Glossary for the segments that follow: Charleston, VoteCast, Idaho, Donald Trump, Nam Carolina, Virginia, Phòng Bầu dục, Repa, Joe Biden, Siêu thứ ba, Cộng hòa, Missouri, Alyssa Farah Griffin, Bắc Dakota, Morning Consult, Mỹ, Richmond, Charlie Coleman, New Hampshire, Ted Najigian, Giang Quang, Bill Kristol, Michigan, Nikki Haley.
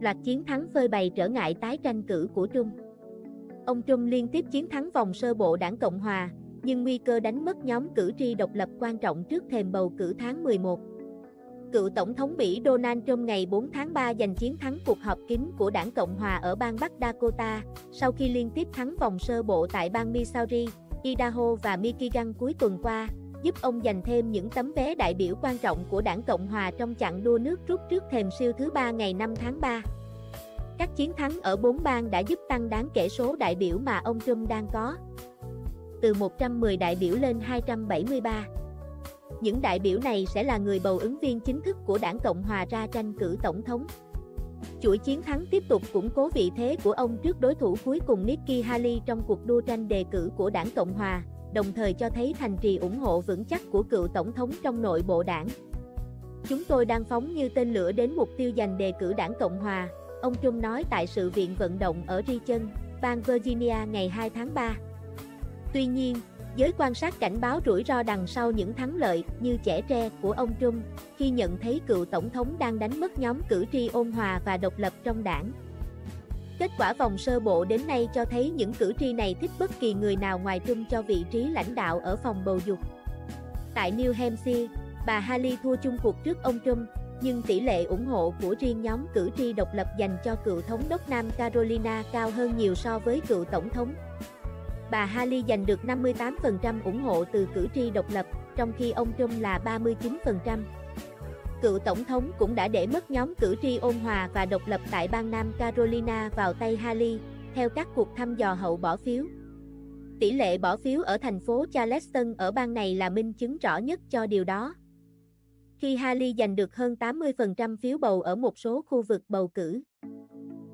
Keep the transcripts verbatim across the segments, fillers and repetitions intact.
Loạt chiến thắng phơi bày trở ngại tái tranh cử của Trump. Ông Trump liên tiếp chiến thắng vòng sơ bộ đảng Cộng Hòa, nhưng nguy cơ đánh mất nhóm cử tri độc lập quan trọng trước thềm bầu cử tháng mười một. Cựu Tổng thống Mỹ Donald Trump ngày bốn tháng ba giành chiến thắng cuộc họp kín của đảng Cộng Hòa ở bang Bắc Dakota, sau khi liên tiếp thắng vòng sơ bộ tại bang Missouri, Idaho và Michigan cuối tuần qua, giúp ông giành thêm những tấm vé đại biểu quan trọng của đảng Cộng Hòa trong chặng đua nước rút trước thềm siêu thứ ba ngày năm tháng ba. Các chiến thắng ở bốn bang đã giúp tăng đáng kể số đại biểu mà ông Trump đang có, từ một trăm mười đại biểu lên hai trăm bảy mươi ba. Những đại biểu này sẽ là người bầu ứng viên chính thức của đảng Cộng Hòa ra tranh cử tổng thống. Chuỗi chiến thắng tiếp tục củng cố vị thế của ông trước đối thủ cuối cùng Nikki Haley trong cuộc đua tranh đề cử của đảng Cộng Hòa, đồng thời cho thấy thành trì ủng hộ vững chắc của cựu tổng thống trong nội bộ đảng. Chúng tôi đang phóng như tên lửa đến mục tiêu giành đề cử đảng Cộng Hòa, ông Trump nói tại sự kiện vận động ở Richmond, bang Virginia ngày hai tháng ba. Tuy nhiên, giới quan sát cảnh báo rủi ro đằng sau những thắng lợi như chẻ tre của ông Trump khi nhận thấy cựu tổng thống đang đánh mất nhóm cử tri ôn hòa và độc lập trong đảng. Kết quả vòng sơ bộ đến nay cho thấy những cử tri này thích bất kỳ người nào ngoài Trump cho vị trí lãnh đạo ở phòng bầu dục. Tại New Hampshire, bà Haley thua chung cuộc trước ông Trump, nhưng tỷ lệ ủng hộ của riêng nhóm cử tri độc lập dành cho cựu thống đốc Nam Carolina cao hơn nhiều so với cựu tổng thống. Bà Haley giành được năm mươi tám phần trăm ủng hộ từ cử tri độc lập, trong khi ông Trump là ba mươi chín phần trăm. Cựu tổng thống cũng đã để mất nhóm cử tri ôn hòa và độc lập tại bang Nam Carolina vào tay Haley, theo các cuộc thăm dò hậu bỏ phiếu. Tỷ lệ bỏ phiếu ở thành phố Charleston ở bang này là minh chứng rõ nhất cho điều đó, khi Haley giành được hơn tám mươi phần trăm phiếu bầu ở một số khu vực bầu cử.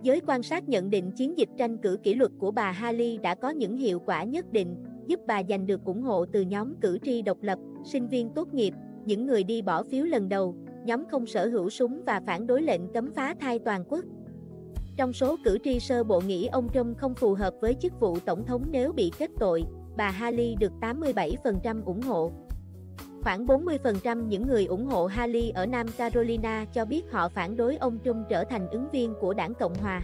Giới quan sát nhận định chiến dịch tranh cử kỷ luật của bà Haley đã có những hiệu quả nhất định, giúp bà giành được ủng hộ từ nhóm cử tri độc lập, sinh viên tốt nghiệp, những người đi bỏ phiếu lần đầu, nhóm không sở hữu súng và phản đối lệnh cấm phá thai toàn quốc. Trong số cử tri sơ bộ nghĩ ông Trump không phù hợp với chức vụ tổng thống nếu bị kết tội, bà Haley được tám mươi bảy phần trăm ủng hộ. Khoảng bốn mươi phần trăm những người ủng hộ Haley ở Nam Carolina cho biết họ phản đối ông Trump trở thành ứng viên của đảng Cộng Hòa.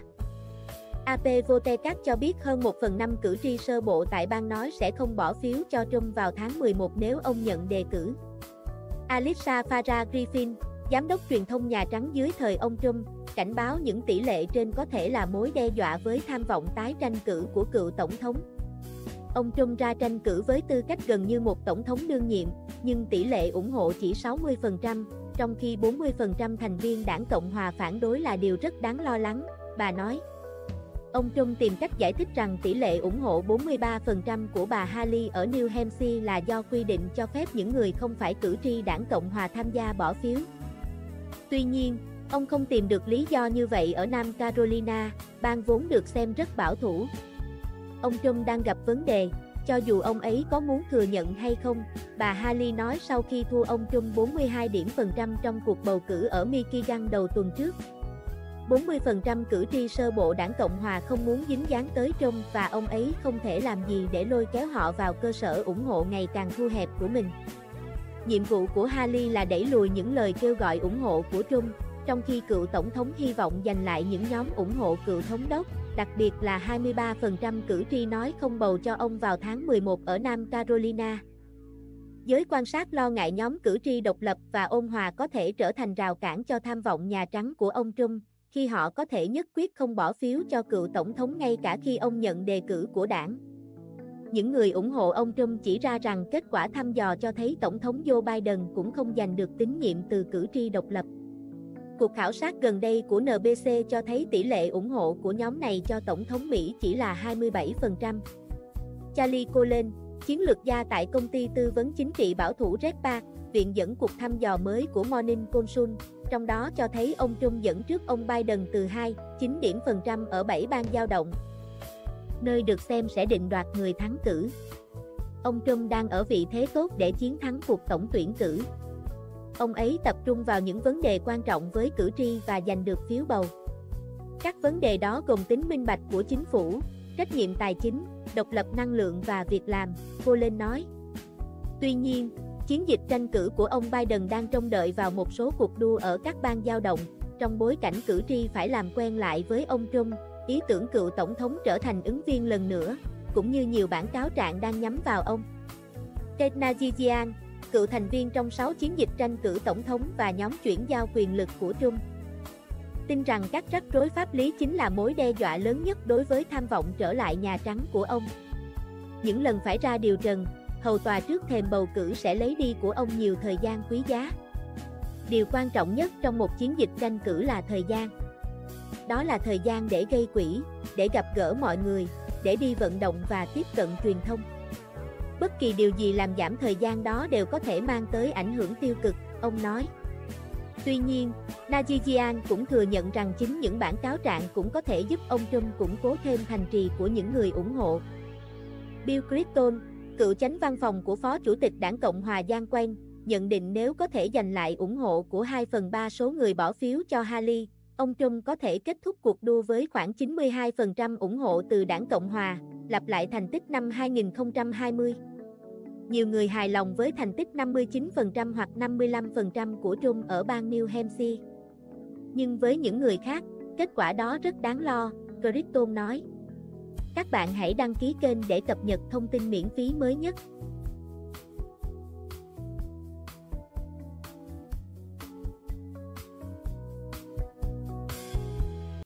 a pê VoteCast cho biết hơn một phần năm cử tri sơ bộ tại bang nói sẽ không bỏ phiếu cho Trump vào tháng mười một nếu ông nhận đề cử. Alyssa Farah Griffin, giám đốc truyền thông Nhà Trắng dưới thời ông Trump, cảnh báo những tỷ lệ trên có thể là mối đe dọa với tham vọng tái tranh cử của cựu tổng thống. Ông Trump ra tranh cử với tư cách gần như một tổng thống đương nhiệm, nhưng tỷ lệ ủng hộ chỉ sáu mươi phần trăm, trong khi bốn mươi phần trăm thành viên đảng Cộng Hòa phản đối là điều rất đáng lo lắng, bà nói. Ông Trump tìm cách giải thích rằng tỷ lệ ủng hộ bốn mươi ba phần trăm của bà Haley ở New Hampshire là do quy định cho phép những người không phải cử tri đảng Cộng Hòa tham gia bỏ phiếu. Tuy nhiên, ông không tìm được lý do như vậy ở Nam Carolina, bang vốn được xem rất bảo thủ. Ông Trump đang gặp vấn đề, cho dù ông ấy có muốn thừa nhận hay không, bà Haley nói sau khi thua ông Trump bốn mươi hai điểm phần trăm trong cuộc bầu cử ở Michigan đầu tuần trước. bốn mươi phần trăm cử tri sơ bộ đảng Cộng Hòa không muốn dính dáng tới Trump và ông ấy không thể làm gì để lôi kéo họ vào cơ sở ủng hộ ngày càng thu hẹp của mình. Nhiệm vụ của Haley là đẩy lùi những lời kêu gọi ủng hộ của Trump, trong khi cựu tổng thống hy vọng giành lại những nhóm ủng hộ cựu thống đốc, đặc biệt là hai mươi ba phần trăm cử tri nói không bầu cho ông vào tháng mười một ở Nam Carolina. Giới quan sát lo ngại nhóm cử tri độc lập và ôn hòa có thể trở thành rào cản cho tham vọng Nhà Trắng của ông Trump, khi họ có thể nhất quyết không bỏ phiếu cho cựu tổng thống ngay cả khi ông nhận đề cử của đảng. Những người ủng hộ ông Trump chỉ ra rằng kết quả thăm dò cho thấy Tổng thống Joe Biden cũng không giành được tín nhiệm từ cử tri độc lập. Cuộc khảo sát gần đây của en bê xê cho thấy tỷ lệ ủng hộ của nhóm này cho Tổng thống Mỹ chỉ là hai mươi bảy phần trăm. Charlie Coleman, chiến lược gia tại công ty tư vấn chính trị bảo thủ Repa, viện dẫn cuộc thăm dò mới của Morning Consult, trong đó cho thấy ông Trump dẫn trước ông Biden từ hai phẩy chín điểm phần trăm ở bảy bang dao động, nơi được xem sẽ định đoạt người thắng cử. Ông Trump đang ở vị thế tốt để chiến thắng cuộc tổng tuyển cử. Ông ấy tập trung vào những vấn đề quan trọng với cử tri và giành được phiếu bầu. Các vấn đề đó gồm tính minh bạch của chính phủ, trách nhiệm tài chính, độc lập năng lượng và việc làm, Coleman nói. Tuy nhiên, chiến dịch tranh cử của ông Biden đang trông đợi vào một số cuộc đua ở các bang dao động, trong bối cảnh cử tri phải làm quen lại với ông Trump, ý tưởng cựu tổng thống trở thành ứng viên lần nữa, cũng như nhiều bản cáo trạng đang nhắm vào ông. Ted Najigian, cựu thành viên trong sáu chiến dịch tranh cử tổng thống và nhóm chuyển giao quyền lực của Trump, tin rằng các rắc rối pháp lý chính là mối đe dọa lớn nhất đối với tham vọng trở lại Nhà Trắng của ông. Những lần phải ra điều trần, hầu tòa trước thềm bầu cử sẽ lấy đi của ông nhiều thời gian quý giá. Điều quan trọng nhất trong một chiến dịch tranh cử là thời gian. Đó là thời gian để gây quỹ, để gặp gỡ mọi người, để đi vận động và tiếp cận truyền thông. Bất kỳ điều gì làm giảm thời gian đó đều có thể mang tới ảnh hưởng tiêu cực, ông nói. Tuy nhiên, Najigian cũng thừa nhận rằng chính những bản cáo trạng cũng có thể giúp ông Trump củng cố thêm thành trì của những người ủng hộ. Bill Kristol, cựu chánh văn phòng của Phó Chủ tịch Đảng Cộng hòa Giang Quang, nhận định nếu có thể giành lại ủng hộ của hai phần ba số người bỏ phiếu cho Haley, ông Trump có thể kết thúc cuộc đua với khoảng chín mươi hai phần trăm ủng hộ từ Đảng Cộng hòa, lặp lại thành tích năm hai nghìn không trăm hai mươi. Nhiều người hài lòng với thành tích năm mươi chín phần trăm hoặc năm mươi lăm phần trăm của Trump ở bang New Hampshire. Nhưng với những người khác, kết quả đó rất đáng lo, Kristol nói. Các bạn hãy đăng ký kênh để cập nhật thông tin miễn phí mới nhất.